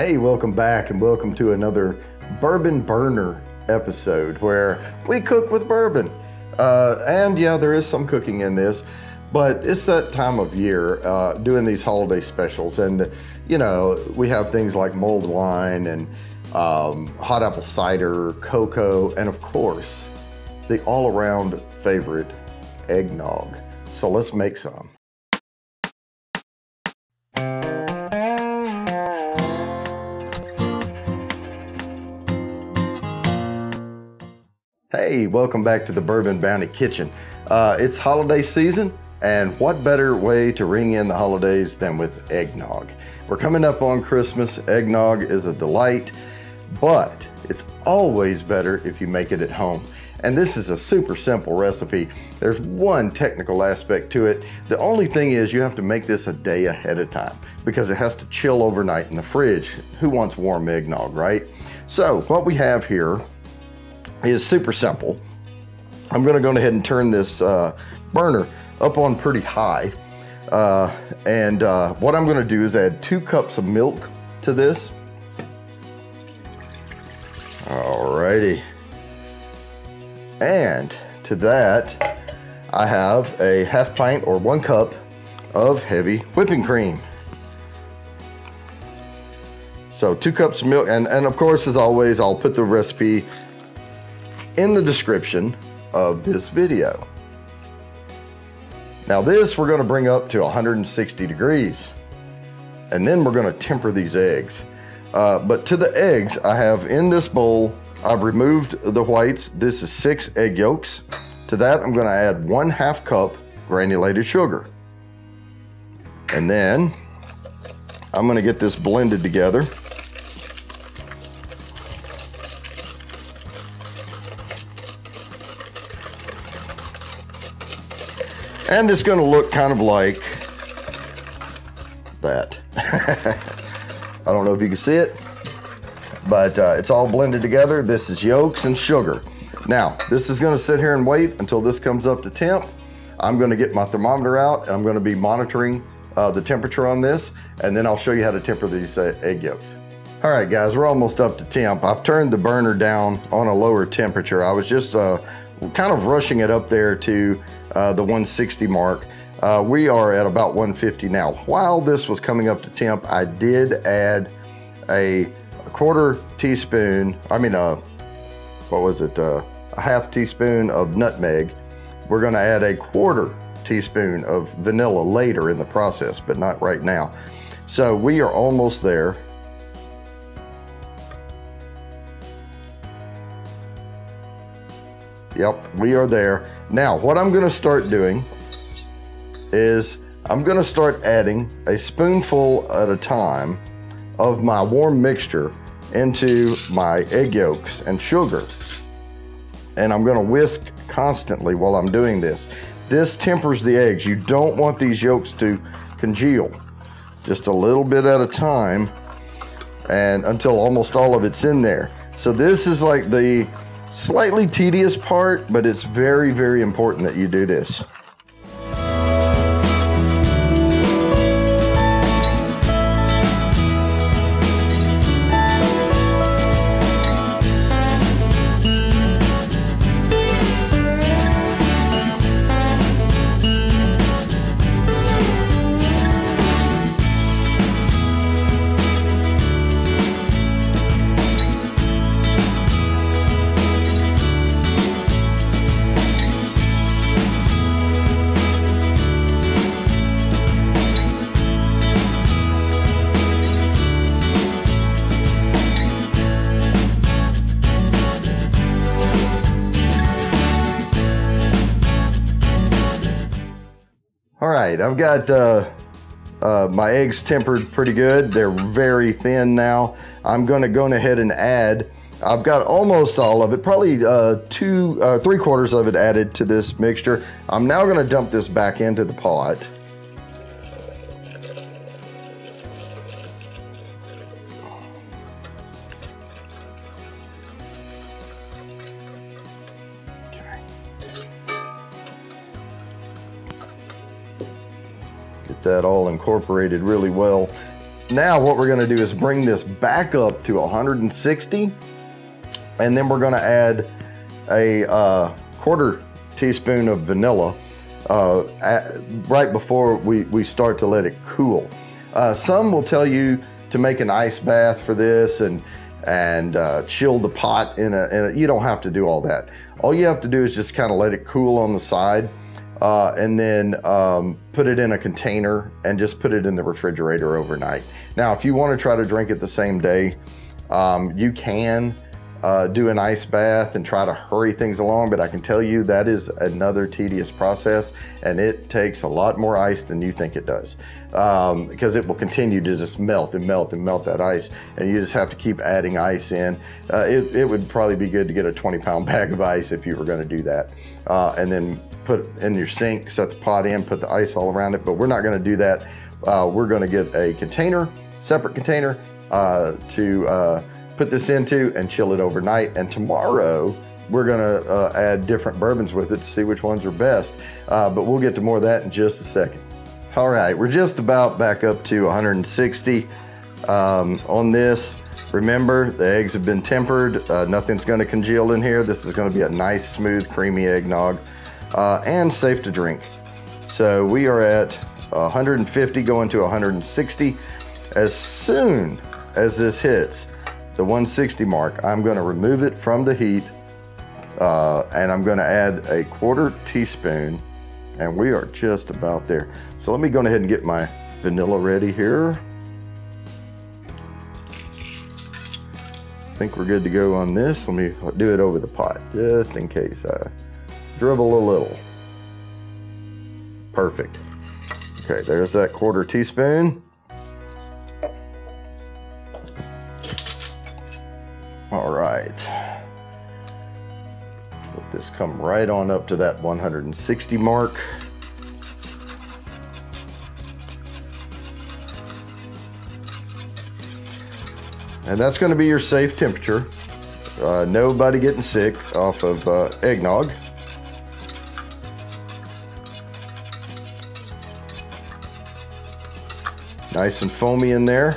Hey, welcome back and welcome to another Bourbon Burner episode where we cook with bourbon. And yeah, there is some cooking in this, but it's that time of year doing these holiday specials. And, you know, we have things like mulled wine and hot apple cider, cocoa, and of course, the all-around favorite, eggnog. So let's make some. Hey, welcome back to the Bourbon Bounty Kitchen. It's holiday season, and what better way to ring in the holidays than with eggnog? We're coming up on Christmas. Eggnog is a delight, but it's always better if you make it at home. And this is a super simple recipe. There's one technical aspect to it. The only thing is you have to make this a day ahead of time because it has to chill overnight in the fridge. Who wants warm eggnog, right? So what we have here is super simple. I'm gonna go ahead and turn this burner up on pretty high. What I'm gonna do is add 2 cups of milk to this. Alrighty. And to that, I have a 1/2 pint or 1 cup of heavy whipping cream. So 2 cups of milk, and of course, as always, I'll put the recipe in the description of this video. Now this we're gonna bring up to 160 degrees, and then we're gonna temper these eggs. But to the eggs, I have in this bowl, I've removed the whites. This is 6 egg yolks. To that, I'm gonna add 1/2 cup granulated sugar. And then I'm gonna get this blended together. And it's gonna look kind of like that. I don't know if you can see it, but it's all blended together. This is yolks and sugar. Now, this is gonna sit here and wait until this comes up to temp. I'm gonna get my thermometer out, and I'm gonna be monitoring the temperature on this, and then I'll show you how to temper these egg yolks. All right, guys, we're almost up to temp. I've turned the burner down on a lower temperature. I was just kind of rushing it up there to the 160 mark. We are at about 150 now. While this was coming up to temp, I did add a 1/2 teaspoon of nutmeg. We're gonna add a 1/4 teaspoon of vanilla later in the process, but not right now. So we are almost there. Yep, we are there. Now, what I'm gonna start doing is I'm gonna start adding a spoonful at a time of my warm mixture into my egg yolks and sugar. And I'm gonna whisk constantly while I'm doing this. This tempers the eggs. You don't want these yolks to congeal. Just a little bit at a time, and until almost all of it's in there. So this is like the slightly tedious part, but it's very, very important that you do this. All right, I've got my eggs tempered pretty good. They're very thin now. I'm gonna go ahead and add, I've got almost all of it, probably 3/4 of it added to this mixture. I'm now gonna dump this back into the pot. That all incorporated really well. Now what we're gonna do is bring this back up to 160, and then we're gonna add a quarter teaspoon of vanilla right before we start to let it cool. Some will tell you to make an ice bath for this and chill the pot in a, you don't have to do all that. All you have to do is just kind of let it cool on the side and then put it in a container and just put it in the refrigerator overnight. Now, if you want to try to drink it the same day, you can do an ice bath and try to hurry things along, but I can tell you that is another tedious process, and it takes a lot more ice than you think it does, because it will continue to just melt and melt and melt that ice, and you just have to keep adding ice in. It would probably be good to get a 20-pound bag of ice if you were going to do that, and then put it in your sink, set the pot in, put the ice all around it, but we're not going to do that. We're going to get a container, separate container, to put this into and chill it overnight. And tomorrow we're gonna add different bourbons with it to see which ones are best. But we'll get to more of that in just a second. All right, we're just about back up to 160 on this. Remember, the eggs have been tempered. Nothing's gonna congeal in here. This is gonna be a nice, smooth, creamy eggnog and safe to drink. So we are at 150 going to 160. As soon as this hits the 160 mark, I'm going to remove it from the heat and I'm going to add a quarter teaspoon, and we are just about there. So let me go ahead and get my vanilla ready here. I think we're good to go on this. Let me do it over the pot just in case I dribble a little. Perfect. Okay, there's that quarter teaspoon. All right, let this come right on up to that 160 mark. And that's gonna be your safe temperature. Nobody getting sick off of eggnog. Nice and foamy in there.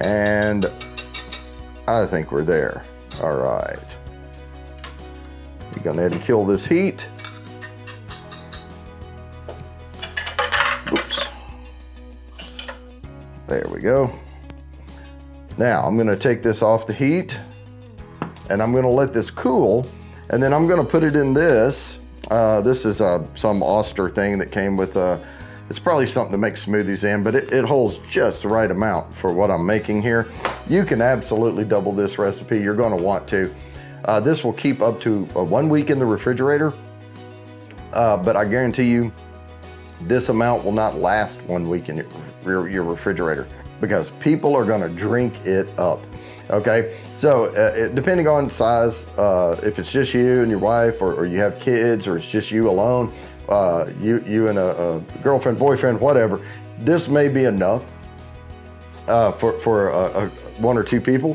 And I think we're there. All right. We're going to have to kill this heat. Oops. There we go. Now I'm going to take this off the heat and I'm going to let this cool. And then I'm going to put it in this. This is some Oster thing that came with a it's probably something to make smoothies in, but it holds just the right amount for what I'm making here. You can absolutely double this recipe. You're gonna want to. This will keep up to 1 week in the refrigerator, but I guarantee you this amount will not last 1 week in your refrigerator because people are gonna drink it up, okay? So depending on size, if it's just you and your wife or you have kids or it's just you alone, you and a girlfriend, boyfriend, whatever, this may be enough for one or two people,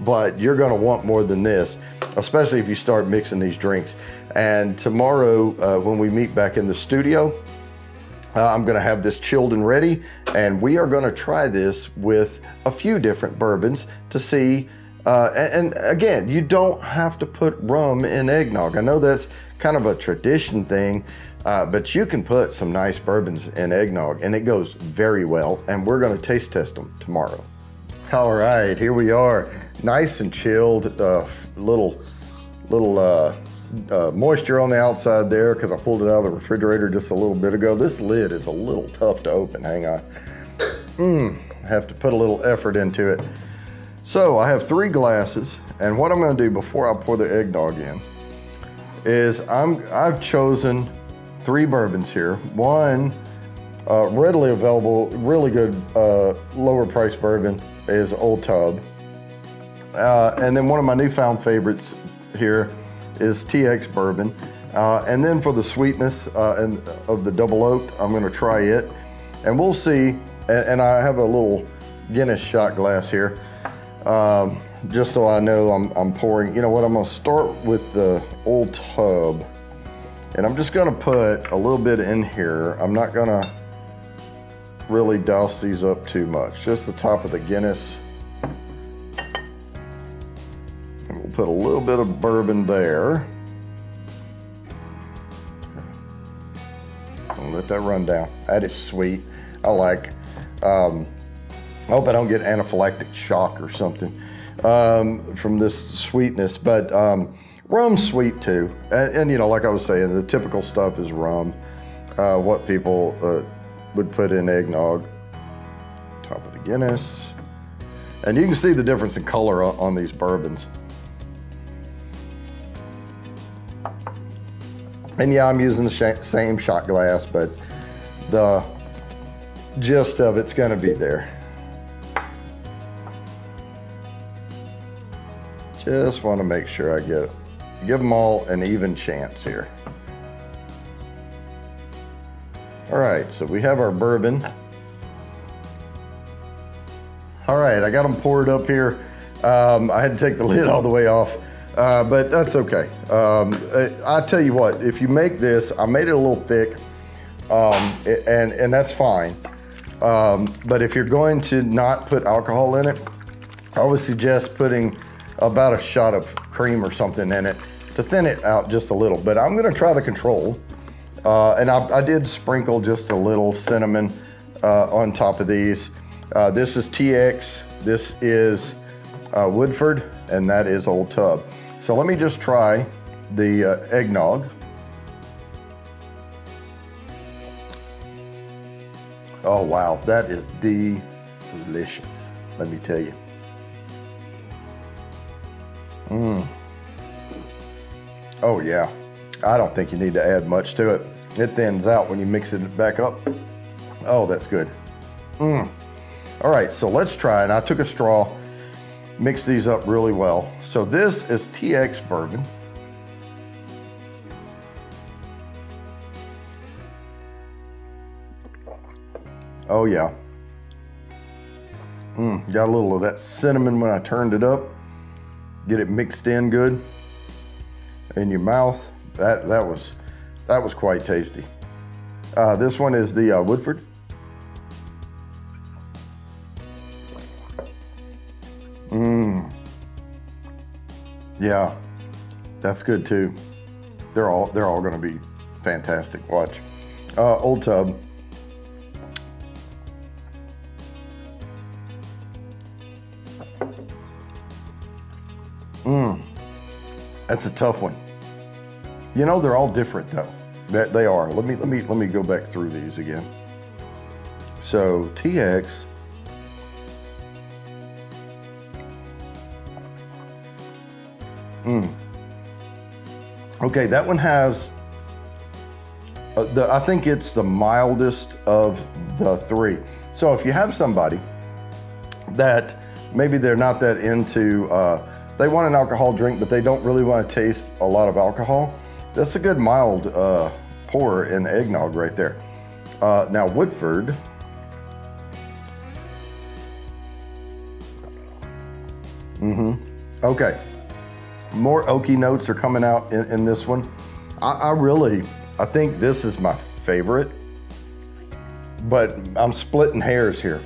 but you're gonna want more than this, especially if you start mixing these drinks. And tomorrow when we meet back in the studio, I'm gonna have this chilled and ready, and we are gonna try this with a few different bourbons to see. And again, you don't have to put rum in eggnog. I know that's kind of a tradition thing, but you can put some nice bourbons in eggnog and it goes very well. And we're gonna taste test them tomorrow. All right, here we are. Nice and chilled, little moisture on the outside there because I pulled it out of the refrigerator just a little bit ago. This lid is a little tough to open, hang on. Have to put a little effort into it. So I have 3 glasses, and what I'm gonna do before I pour the eggnog in is I've chosen 3 bourbons here. One readily available, really good lower price bourbon is Old Tub. And then one of my newfound favorites here is TX bourbon. And then for the sweetness of the double oak, I'm gonna try it. And we'll see, and I have a little Guinness shot glass here. Just so I know I'm pouring, you know what, I'm gonna start with the Old Tub And I'm just gonna put a little bit in here. I'm not gonna really douse these up too much. Just the top of the Guinness. And we'll put a little bit of bourbon there. I'll let that run down. That is sweet. I like. I hope I don't get anaphylactic shock or something from this sweetness, but rum's sweet too. And you know, like I was saying, the typical stuff is rum, what people would put in eggnog, top of the Guinness. And you can see the difference in color on these bourbons. And yeah, I'm using the same shot glass, but the gist of it's gonna be there. Just want to make sure I get it. Give them all an even chance here. All right, so we have our bourbon. All right, I got them poured up here. I had to take the lid all the way off, but that's okay. I tell you what, if you make this, I made it a little thick, and that's fine. But if you're going to not put alcohol in it, I would suggest putting about a shot of cream or something in it to thin it out just a little. But I'm gonna try the control. And I did sprinkle just a little cinnamon on top of these. This is TX, this is Woodford, and that is Old Tub. So let me just try the eggnog. Oh wow, that is delicious, let me tell you. Mm. Oh yeah, I don't think you need to add much to it. It thins out when you mix it back up. Oh, that's good. Mm. All right, so let's try, and I took a straw, mixed these up really well. So this is TX bourbon. Oh yeah. Got a little of that cinnamon when I turned it up. Get it mixed in good in your mouth. That was quite tasty. This one is the Woodford. Yeah, that's good too. They're all going to be fantastic. Watch, Old Tub. That's a tough one. You know, they're all different though. That they are. Let me go back through these again. So TX. Okay, that one has I think it's the mildest of the three. So if you have somebody that maybe they're not that into they want an alcohol drink, but they don't really want to taste a lot of alcohol. That's a good mild pour in eggnog right there. Now Woodford. Okay. More oaky notes are coming out in this one. I think this is my favorite, but I'm splitting hairs here.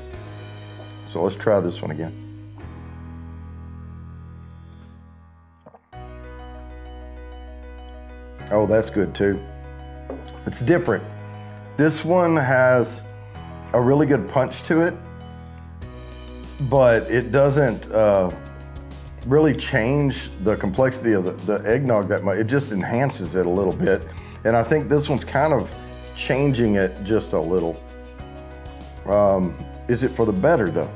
So let's try this one again. Oh, that's good too. It's different. This one has a really good punch to it, but it doesn't really change the complexity of the eggnog that much. It just enhances it a little bit. And I think this one's kind of changing it just a little. Is it for the better though?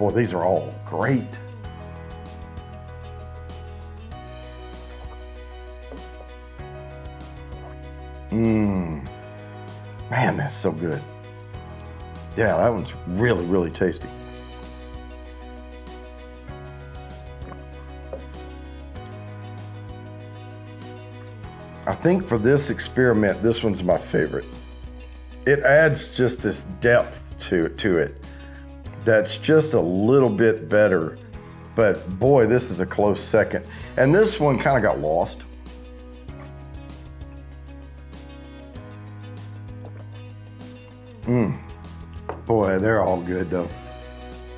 Boy, these are all great. Man, that's so good. Yeah, that one's really, really tasty. I think for this experiment, this one's my favorite. It adds just this depth to it that's just a little bit better. But boy, this is a close second. And this one kind of got lost. Boy, they're all good though.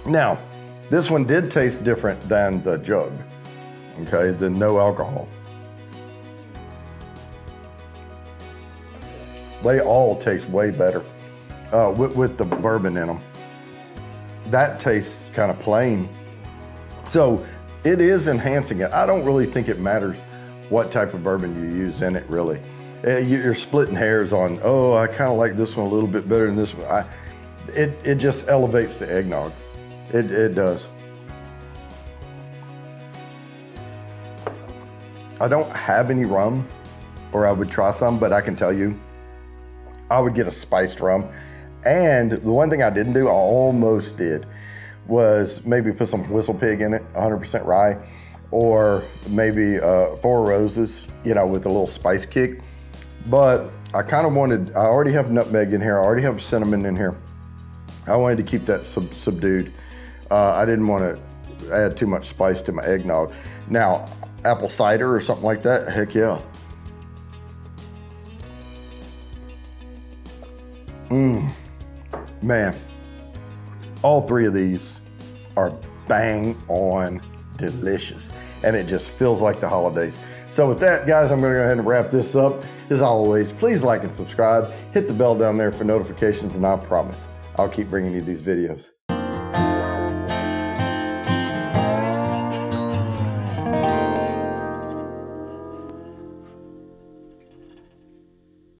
Now, this one did taste different than the jug, okay, the no alcohol. They all taste way better with the bourbon in them. That tastes kind of plain. So it is enhancing it. I don't really think it matters what type of bourbon you use in it, really. You're splitting hairs on, oh, I kind of like this one a little bit better than this one. It just elevates the eggnog. It does. I don't have any rum, or I would try some, but I can tell you, I would get a spiced rum. And the one thing I didn't do, I almost did, was maybe put some Whistle Pig in it, 100% rye, or maybe Four Roses, you know, with a little spice kick. But I kind of wanted, I already have nutmeg in here, I already have cinnamon in here. I wanted to keep that subdued. I didn't want to add too much spice to my eggnog. Now, apple cider or something like that, heck yeah. Man, all three of these are bang on delicious, and it just feels like the holidays. So with that, guys, I'm gonna go ahead and wrap this up. As always, please like and subscribe, hit the bell down there for notifications, and I promise I'll keep bringing you these videos.